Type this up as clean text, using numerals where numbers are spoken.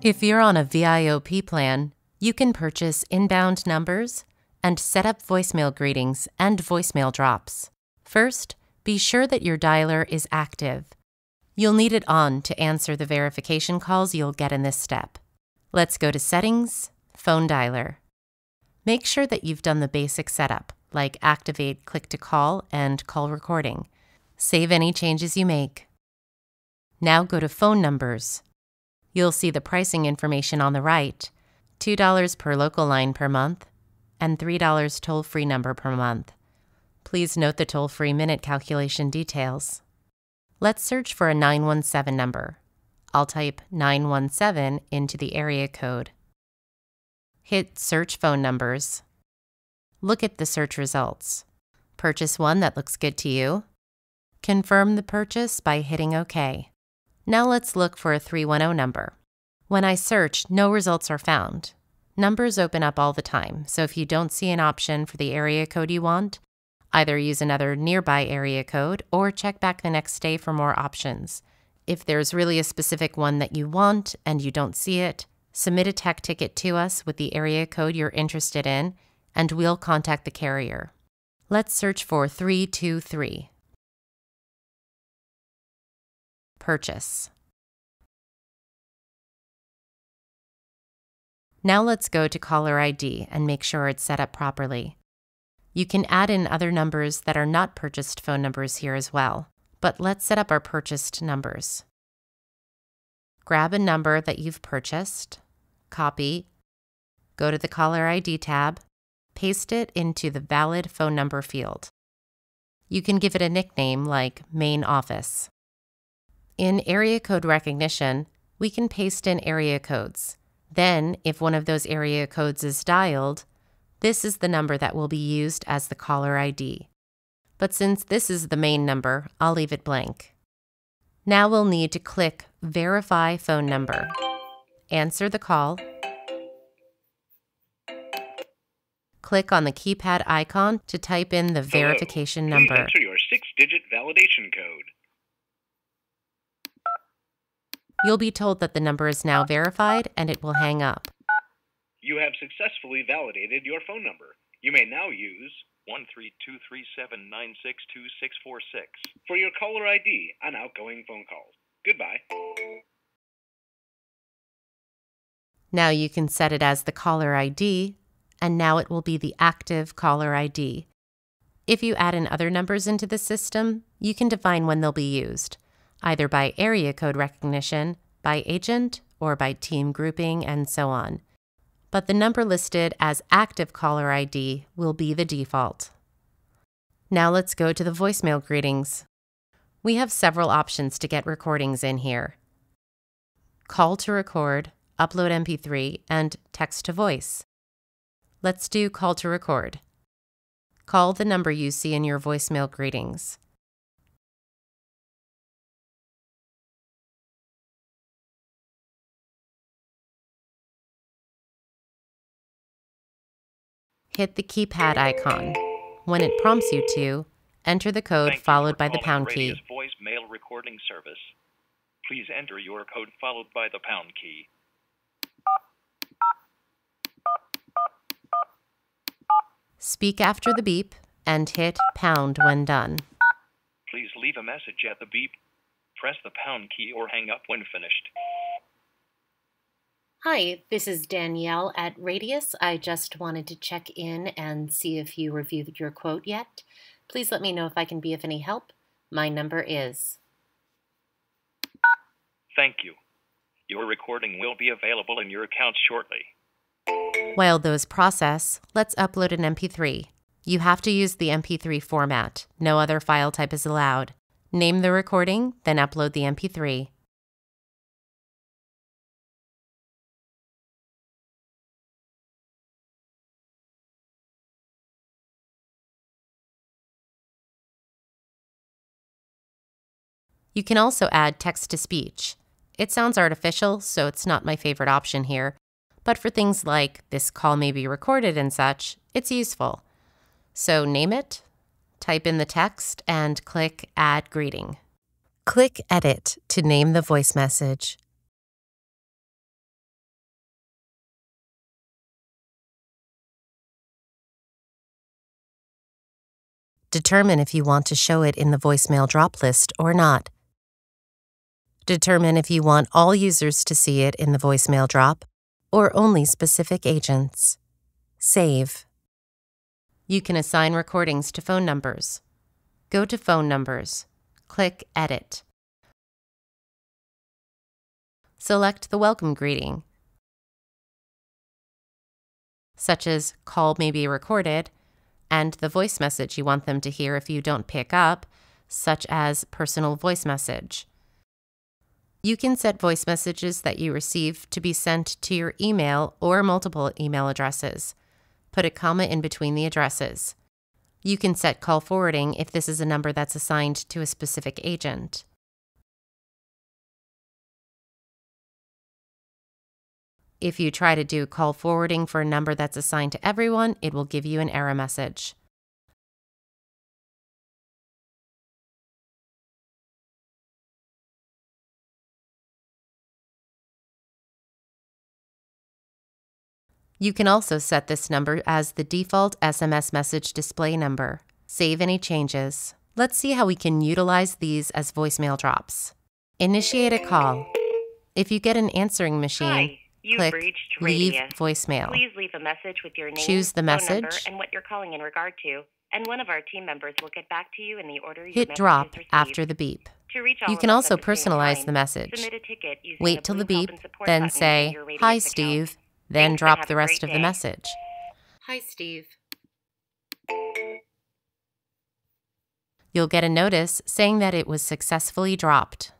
If you're on a VOIP plan, you can purchase inbound numbers and set up voicemail greetings and voicemail drops. First, be sure that your dialer is active. You'll need it on to answer the verification calls you'll get in this step. Let's go to Settings, Phone Dialer. Make sure that you've done the basic setup, like activate click to call and call recording. Save any changes you make. Now go to Phone Numbers. You'll see the pricing information on the right, $2 per local line per month and $3 toll-free number per month. Please note the toll-free minute calculation details. Let's search for a 917 number. I'll type 917 into the area code. Hit Search Phone Numbers. Look at the search results. Purchase one that looks good to you. Confirm the purchase by hitting OK. Now let's look for a 310 number. When I search, no results are found. Numbers open up all the time, so if you don't see an option for the area code you want, either use another nearby area code or check back the next day for more options. If there's really a specific one that you want and you don't see it, submit a tech ticket to us with the area code you're interested in, and we'll contact the carrier. Let's search for 323. Purchase. Now let's go to caller ID and make sure it's set up properly. You can add in other numbers that are not purchased phone numbers here as well, but let's set up our purchased numbers. Grab a number that you've purchased, copy, go to the Caller ID tab, paste it into the Valid Phone Number field. You can give it a nickname like Main Office. In Area Code Recognition, we can paste in area codes. Then, if one of those area codes is dialed, this is the number that will be used as the caller ID. But since this is the main number, I'll leave it blank. Now we'll need to click Verify Phone Number. Answer the call. Click on the keypad icon to type in the verification number. Enter your 6-digit validation code. You'll be told that the number is now verified and it will hang up. You have successfully validated your phone number. You may now use 13237962646 for your caller ID on outgoing phone calls. Goodbye. Now you can set it as the caller ID, and now it will be the active caller ID. If you add in other numbers into the system, you can define when they'll be used, either by area code recognition, by agent, or by team grouping, and so on. But the number listed as active caller ID will be the default. Now let's go to the voicemail greetings. We have several options to get recordings in here. Call to record, upload MP3, and text to voice. Let's do call to record. Call the number you see in your voicemail greetings. Hit the keypad icon. When it prompts you to, enter the code followed by the pound key. Radius voicemail recording service. Please enter your code followed by the pound key. Speak after the beep and hit pound when done. Please leave a message at the beep. Press the pound key or hang up when finished. Hi, this is Danielle at Radius. I just wanted to check in and see if you reviewed your quote yet. Please let me know if I can be of any help. My number is. Thank you. Your recording will be available in your account shortly. While those process, let's upload an MP3. You have to use the MP3 format. No other file type is allowed. Name the recording, then upload the MP3. You can also add text-to-speech. It sounds artificial, so it's not my favorite option here, but for things like this call may be recorded and such, it's useful. So name it, type in the text, and click Add Greeting. Click Edit to name the voice message. Determine if you want to show it in the voicemail drop list or not. Determine if you want all users to see it in the voicemail drop or only specific agents. Save. You can assign recordings to phone numbers. Go to Phone Numbers. Click Edit. Select the welcome greeting, such as "Call may be recorded," and the voice message you want them to hear if you don't pick up, such as "Personal voice message." You can set voice messages that you receive to be sent to your email or multiple email addresses. Put a comma in between the addresses. You can set call forwarding if this is a number that's assigned to a specific agent. If you try to do call forwarding for a number that's assigned to everyone, it will give you an error message. You can also set this number as the default SMS message display number. Save any changes. Let's see how we can utilize these as voicemail drops. Initiate a call. If you get an answering machine, Hi, you've reached Radius. Leave voicemail. Please leave a message with your name, choose the message, number, and what you're calling in regard to, and one of our team members will get back to you in the order your message is received. Hit drop after the beep. You can also personalize the message. Wait till the beep, then say, "Hi, Steve." Then drop the rest of the message. Hi, Steve. You'll get a notice saying that it was successfully dropped.